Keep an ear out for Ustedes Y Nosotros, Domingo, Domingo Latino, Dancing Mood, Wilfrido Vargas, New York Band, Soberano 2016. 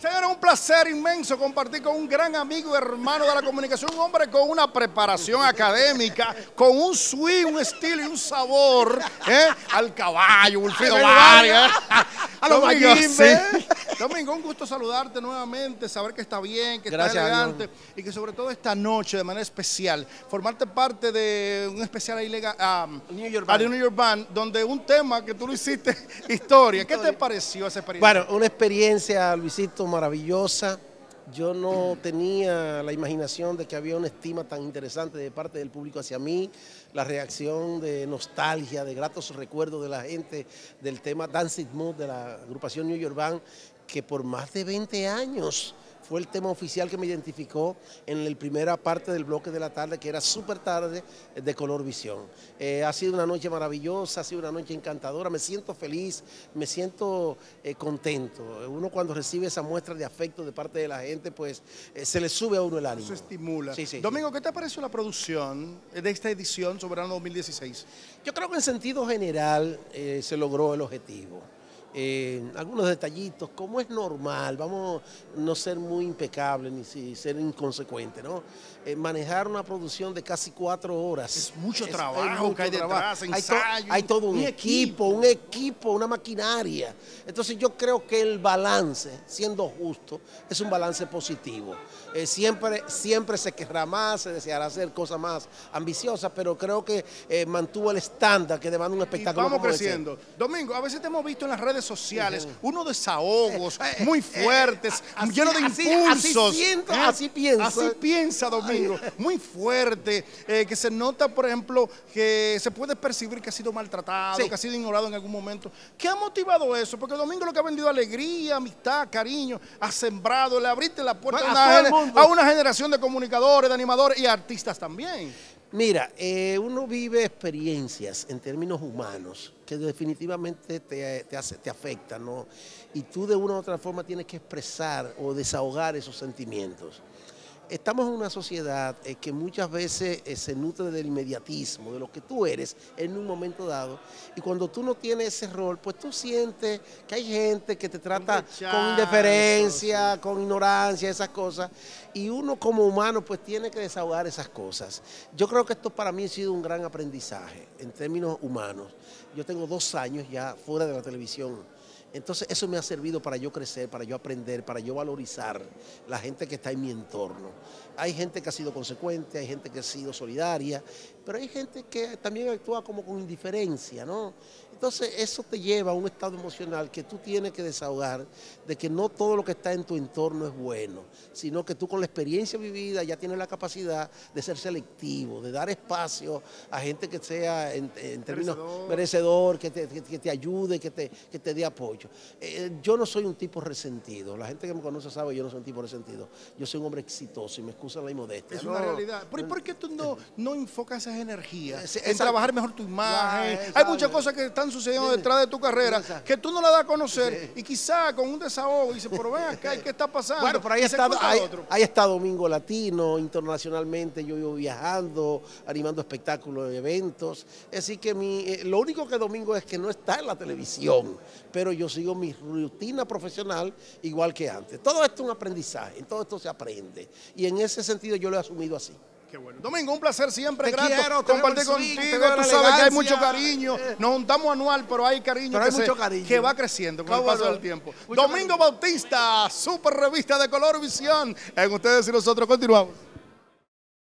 Señores, un placer inmenso compartir con un gran amigo, hermano de la comunicación, un hombre con una preparación académica, con un swing, un estilo y un sabor, al caballo, Wilfrido Vargas, a los mayores. Domingo, un gusto saludarte nuevamente, saber que está bien, que está elegante y que sobre todo esta noche, de manera especial, formarte parte de un especial ahí New York Band, donde un tema que tú lo hiciste, historia. ¿Qué te pareció esa experiencia? Bueno, una experiencia, Luisito, maravillosa. Yo no tenía la imaginación de que había una estima tan interesante de parte del público hacia mí, la reacción de nostalgia, de gratos recuerdos de la gente del tema Dancing Mood de la agrupación New York Band, que por más de 20 años fue el tema oficial que me identificó en la primera parte del bloque de la tarde, que era súper tarde, de Color Visión. Ha sido una noche maravillosa, ha sido una noche encantadora, me siento feliz, me siento contento. Uno cuando recibe esa muestra de afecto de parte de la gente, pues se le sube a uno el ánimo. Se estimula. Sí, sí. Domingo, ¿qué te pareció la producción de esta edición Soberano 2016? Yo creo que en sentido general se logró el objetivo. Algunos detallitos, como es normal, vamos a no ser muy impecables ni ser inconsecuentes, ¿no? Manejar una producción de casi 4 horas. Es mucho trabajo que hay detrás, ensayo. Hay todo un equipo, una maquinaria. Entonces yo creo que el balance, siendo justo, es un balance positivo. Siempre se querrá más, se deseará hacer cosas más ambiciosas, pero creo que mantuvo el estándar que demanda un espectáculo. Y vamos creciendo. Domingo, a veces te hemos visto en las redes sociales, unos desahogos muy fuertes, llenos de impulsos. Así piensa Domingo, muy fuerte, que se nota, por ejemplo, que se puede percibir que ha sido maltratado, que ha sido ignorado en algún momento. ¿Qué ha motivado eso? Porque Domingo lo que ha vendido alegría, amistad, cariño, ha sembrado, le abriste la puerta a una generación de comunicadores, de animadores y artistas también. Mira, uno vive experiencias en términos humanos que definitivamente te afectan, ¿no? Y tú de una u otra forma tienes que expresar o desahogar esos sentimientos. Estamos en una sociedad que muchas veces se nutre del inmediatismo, de lo que tú eres en un momento dado. Y cuando tú no tienes ese rol, pues tú sientes que hay gente que te trata con indiferencia, con ignorancia, esas cosas. Y uno como humano, pues tiene que desahogar esas cosas. Yo creo que esto para mí ha sido un gran aprendizaje en términos humanos. Yo tengo 2 años ya fuera de la televisión. Entonces eso me ha servido para yo crecer, para yo aprender, para yo valorizar la gente que está en mi entorno. Hay gente que ha sido consecuente, hay gente que ha sido solidaria, pero hay gente que también actúa como con indiferencia, ¿no? Entonces eso te lleva a un estado emocional que tú tienes que desahogar, de que no todo lo que está en tu entorno es bueno, sino que tú con la experiencia vivida ya tienes la capacidad de ser selectivo, de dar espacio a gente que sea en términos merecedor, que te ayude, que te dé apoyo. Yo no soy un tipo resentido. La gente que me conoce sabe que yo no soy un tipo resentido. Yo soy un hombre exitoso y me excusan la inmodestia. Es una realidad. ¿Por qué tú no enfocas esas energías en trabajar mejor tu imagen? Hay muchas cosas que están sucediendo detrás de tu carrera que tú no la das a conocer y quizá con un desahogo dices, pero ven acá, ¿qué está pasando? Bueno, pero ahí está Domingo Latino, internacionalmente yo vivo viajando, animando espectáculos, eventos. Así que lo único que Domingo es que no está en la televisión, pero yo sigo mi rutina profesional igual que antes. Todo esto es un aprendizaje, en todo esto se aprende. Y en ese sentido yo lo he asumido así. Qué bueno. Domingo, un placer siempre, grato compartir contigo. Tú sabes que hay mucho cariño. Nos juntamos anual, pero hay cariño, que va creciendo con el paso del tiempo. Domingo Bautista, Super Revista de Color Visión. En Ustedes y Nosotros continuamos.